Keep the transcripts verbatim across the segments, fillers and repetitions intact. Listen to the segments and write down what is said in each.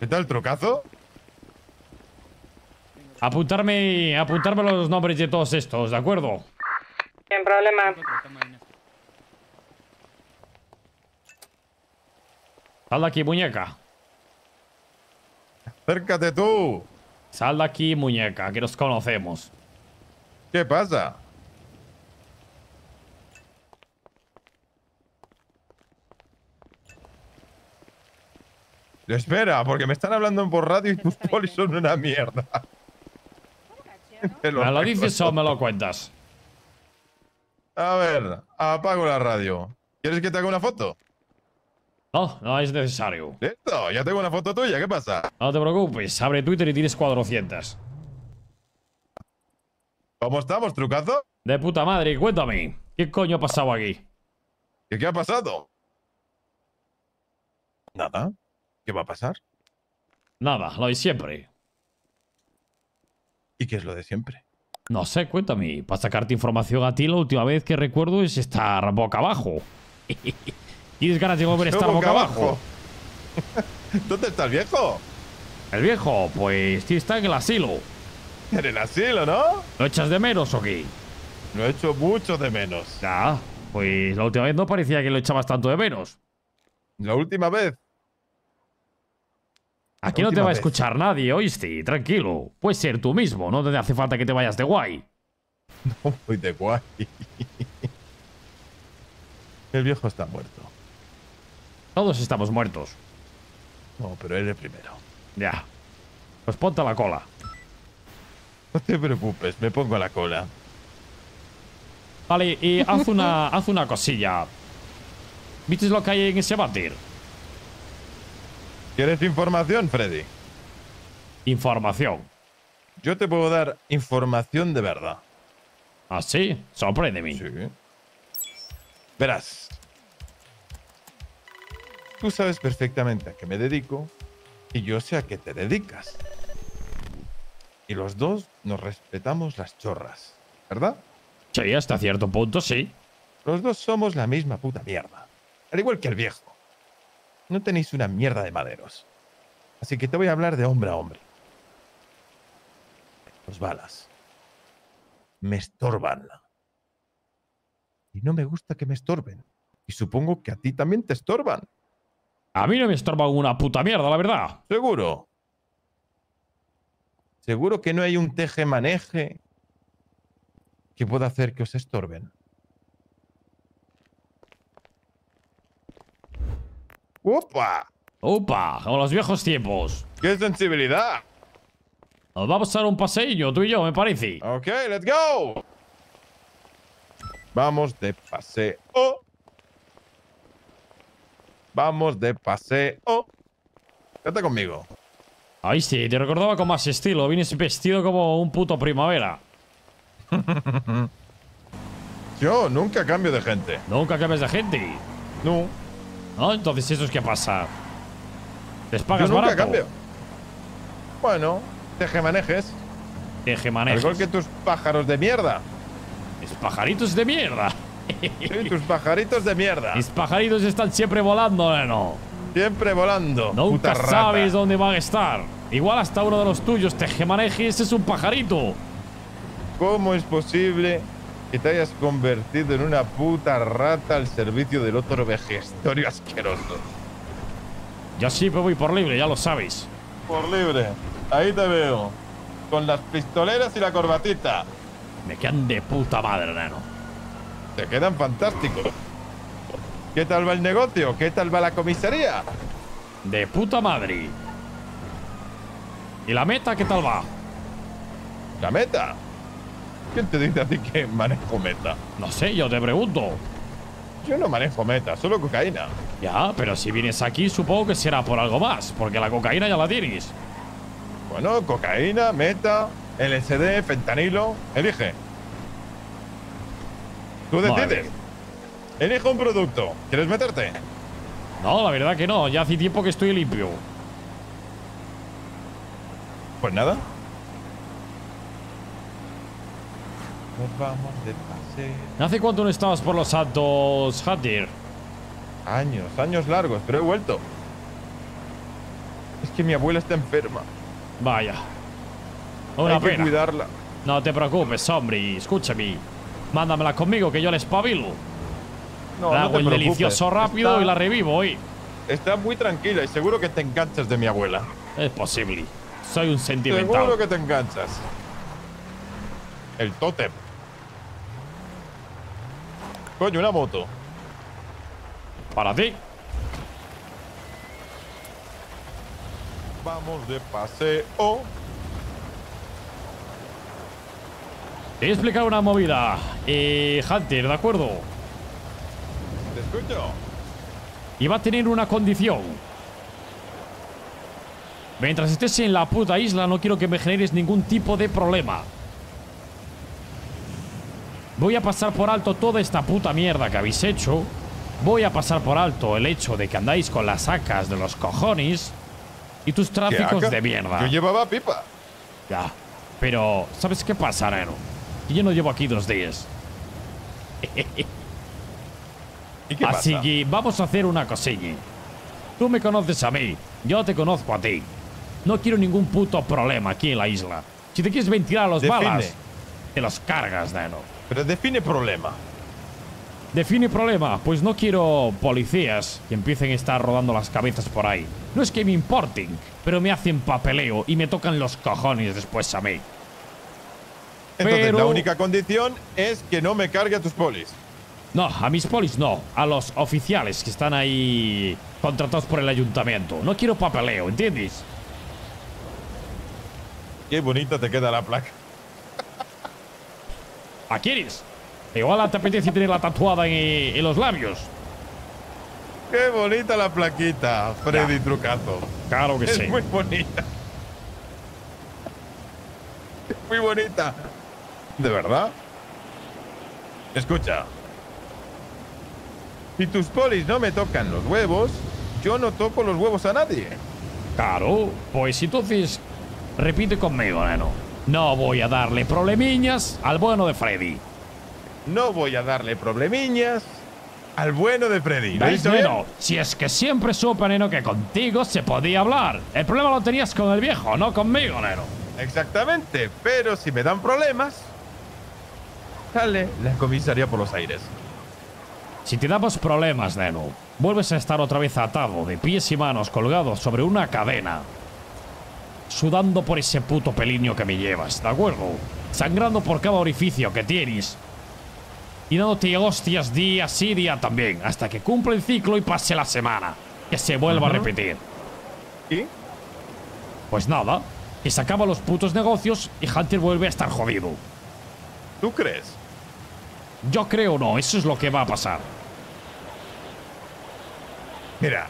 ¿Qué tal, Trucazo? Apuntarme, apuntarme los nombres de todos estos, ¿de acuerdo? Sin problema. Sal de aquí, muñeca. Acércate tú. Sal de aquí, muñeca, que nos conocemos. ¿Qué pasa? Espera, porque me están hablando por radio y tus polis son una mierda. ¿Me lo dices o me lo cuentas? A ver, apago la radio. ¿Quieres que te haga una foto? No, no es necesario. Listo, ya tengo una foto tuya, ¿qué pasa? No te preocupes, abre Twitter y tienes cuatrocientos. ¿Cómo estamos, Trucazo? De puta madre, cuéntame. ¿Qué coño ha pasado aquí? ¿Qué, qué ha pasado? Nada. ¿Qué va a pasar? Nada, lo de siempre. ¿Y qué es lo de siempre? No sé, cuéntame. Para sacarte información a ti, la última vez que recuerdo es estar boca abajo. ¿Tienes ganas de volver a estar boca abajo? ¿Dónde está el viejo? El viejo, pues sí, está en el asilo. En el asilo, ¿no? ¿Lo echas de menos o qué? Lo echo mucho de menos. Ah, pues la última vez no parecía que lo echabas tanto de menos. La última vez. Aquí no te va a escuchar nadie, ¿oíste? Tranquilo. Puedes ser tú mismo, no te hace falta que te vayas de guay. No voy de guay. El viejo está muerto. Todos estamos muertos. No, pero él es el primero. Ya. Pues ponte a la cola. No te preocupes, me pongo a la cola. Vale, y haz una, haz una cosilla. ¿Viste lo que hay en ese váter? ¿Quieres información, Freddy? Información. Yo te puedo dar información de verdad. ¿Ah, sí? Sorpréndeme. Sí. Verás. Tú sabes perfectamente a qué me dedico y yo sé a qué te dedicas. Y los dos nos respetamos las chorras, ¿verdad? Sí, hasta cierto punto, sí. Los dos somos la misma puta mierda. Al igual que el viejo. No tenéis una mierda de maderos. Así que te voy a hablar de hombre a hombre. Los balas me estorban. Y no me gusta que me estorben. Y supongo que a ti también te estorban. A mí no me estorba una puta mierda, la verdad. Seguro. Seguro que no hay un teje-maneje que pueda hacer que os estorben. ¡Opa! ¡Opa! Como los viejos tiempos. ¡Qué sensibilidad! Nos vamos a dar un paseillo, tú y yo, me parece. Ok, let's go. Vamos de paseo. Vamos de paseo. Quédate conmigo. Ahí sí, te recordaba con más estilo. Vienes vestido como un puto primavera. Yo nunca cambio de gente. ¿Nunca cambias de gente? No. No, entonces eso es que pasa. ¿Les pagas yo nunca barato? Cambio. Bueno, tejemanejes. Tejemanejes. Igual que tus pájaros de mierda. Mis pajaritos de mierda. Sí, tus pajaritos de mierda. Mis pajaritos están siempre volando, neno. Siempre volando. Nunca sabes dónde van a estar. Igual hasta uno de los tuyos tejemanejes es un pajarito. ¿Cómo es posible que te hayas convertido en una puta rata al servicio del otro vejestorio asqueroso? Yo siempre voy por libre, ya lo sabéis. Por libre, ahí te veo. Con las pistoleras y la corbatita. Me quedan de puta madre, nano. Te quedan fantásticos. ¿Qué tal va el negocio? ¿Qué tal va la comisaría? De puta madre. ¿Y la meta qué tal va? ¿La meta? ¿Quién te dice a ti que manejo meta? No sé, yo te pregunto. Yo no manejo meta, solo cocaína. Ya, pero si vienes aquí supongo que será por algo más, porque la cocaína ya la tienes. Bueno, cocaína, meta, L S D, fentanilo, elige. Tú decides. Elige un producto. ¿Quieres meterte? No, la verdad que no, ya hace tiempo que estoy limpio. Pues nada. Nos vamos de paseo. ¿Hace cuánto no estabas por los Santos, Hunter? Años, años largos, pero he vuelto. Es que mi abuela está enferma. Vaya. Una Hay pena. que cuidarla. No te preocupes, hombre. Escúchame. Mándamela conmigo, que yo la espabilo. No, la hago no te el preocupes. delicioso rápido está, y la revivo hoy. Está muy tranquila y seguro que te enganchas de mi abuela. Es posible. Soy un sentimental. Seguro que te enganchas. El tótem. Coño, una moto. Para ti. Vamos de paseo. Te he explicado una movida, eh, Hunter, ¿de acuerdo? Te escucho. Y va a tener una condición. Mientras estés en la puta isla, no quiero que me generes ningún tipo de problema. Voy a pasar por alto toda esta puta mierda que habéis hecho. Voy a pasar por alto el hecho de que andáis con las sacas de los cojones y tus tráficos de mierda. Yo llevaba pipa. Ya, pero ¿sabes qué pasa, nero? Que yo no llevo aquí dos días. ¿Y qué Así pasa? que vamos a hacer una cosilla. Tú me conoces a mí, yo te conozco a ti. No quiero ningún puto problema aquí en la isla. Si te quieres ventilar a los define. balas, te los cargas, nero. Pero define problema. Define problema. Pues no quiero policías que empiecen a estar rodando las cabezas por ahí. No es que me importen, pero me hacen papeleo y me tocan los cojones después a mí. Entonces, pero... la única condición es que no me cargue a tus polis. No, a mis polis no. A los oficiales que están ahí contratados por el ayuntamiento. No quiero papeleo, ¿entiendes? Qué bonita te queda la placa. ¿A quién eres? Igual te apetece tenerla tatuada en, en los labios. Qué bonita la plaquita, Freddy ya. Trucazo. Claro que es sí. Es muy bonita. Es muy bonita. ¿De verdad? Escucha. Si tus polis no me tocan los huevos, yo no toco los huevos a nadie. Claro, pues entonces repite conmigo, neno. No voy a darle problemiñas al bueno de Freddy. No voy a darle problemiñas al bueno de Freddy. Bueno, si es que siempre supe, neno, que contigo se podía hablar. El problema lo tenías con el viejo, no conmigo, neno. Exactamente, pero si me dan problemas, sale la comisaría por los aires. Si te damos problemas, neno, vuelves a estar otra vez atado, de pies y manos, colgado sobre una cadena, sudando por ese puto peliño que me llevas, ¿de acuerdo? Sangrando por cada orificio que tienes. Y dándote hostias día sí, día también, hasta que cumpla el ciclo y pase la semana. Que se vuelva uh-huh. a repetir. ¿Y? Pues nada, que se acaban los putos negocios y Hunter vuelve a estar jodido. ¿Tú crees? Yo creo no, eso es lo que va a pasar. Mira,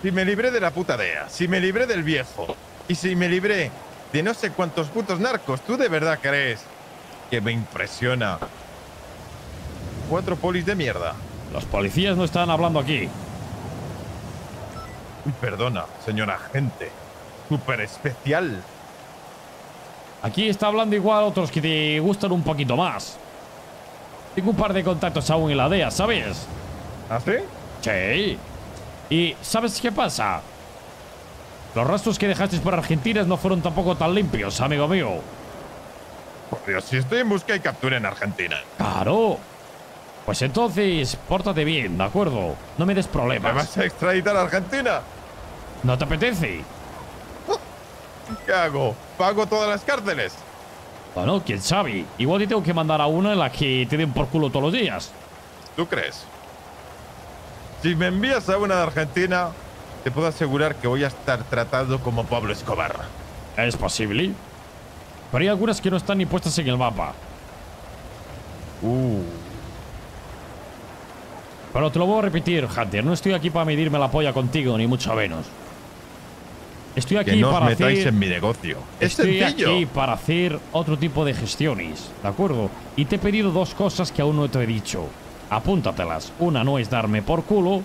si me libré de la puta D E A, si me libré del viejo, y si me libré de no sé cuántos putos narcos, ¿tú de verdad crees que me impresiona? Cuatro polis de mierda. Los policías no están hablando aquí. Perdona, señor agente. Súper especial. Aquí está hablando igual otros que te gustan un poquito más. Tengo un par de contactos aún en la D E A, ¿sabes? ¿Ah, sí? Sí. ¿Y sabes qué pasa? Los rastros que dejasteis por Argentina no fueron tampoco tan limpios, amigo mío. Por Dios, si estoy en busca y captura en Argentina. Claro. Pues entonces, pórtate bien, ¿de acuerdo? No me des problemas. ¿Me vas a extraditar a Argentina? ¿No te apetece? ¿Qué hago? ¿Pago todas las cárceles? Bueno, quién sabe. Igual te tengo que mandar a una en la que te den por culo todos los días. ¿Tú crees? Si me envías a una de Argentina, te puedo asegurar que voy a estar tratado como Pablo Escobar. Es posible. Pero hay algunas que no están ni puestas en el mapa. Uh... Pero te lo voy a repetir, Hunter. No estoy aquí para medirme la polla contigo, ni mucho menos. Estoy aquí que no para os metáis hacer... en mi negocio. Es estoy sencillo. aquí para hacer otro tipo de gestiones, ¿de acuerdo? Y te he pedido dos cosas que aún no te he dicho. Apúntatelas. Una no es darme por culo.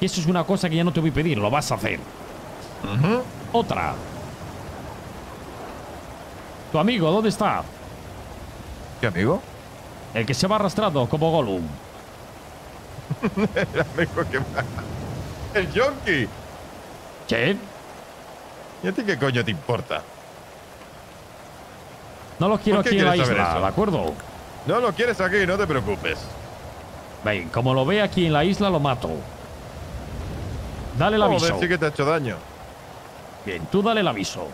Y eso es una cosa que ya no te voy a pedir. Lo vas a hacer. Uh-huh. Otra. Tu amigo, ¿dónde está? ¿Qué amigo? El que se va arrastrando como Gollum. El amigo que va. El yonki. Sí. ¿Y a ti qué coño te importa? No los quiero aquí en la isla, ¿de acuerdo? No los quieres aquí, no te preocupes. Ven, como lo ve aquí en la isla, lo mato. Dale el aviso. Sí que te ha hecho daño. Bien, tú dale el aviso.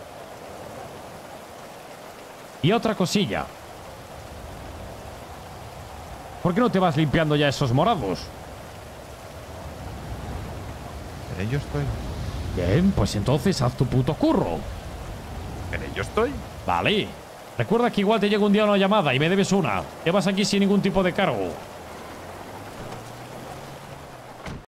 Y otra cosilla. ¿Por qué no te vas limpiando ya esos morados? En ello estoy. Bien, pues entonces haz tu puto curro. En ello estoy. Vale. Recuerda que igual te llega un día una llamada y me debes una. Te vas aquí sin ningún tipo de cargo.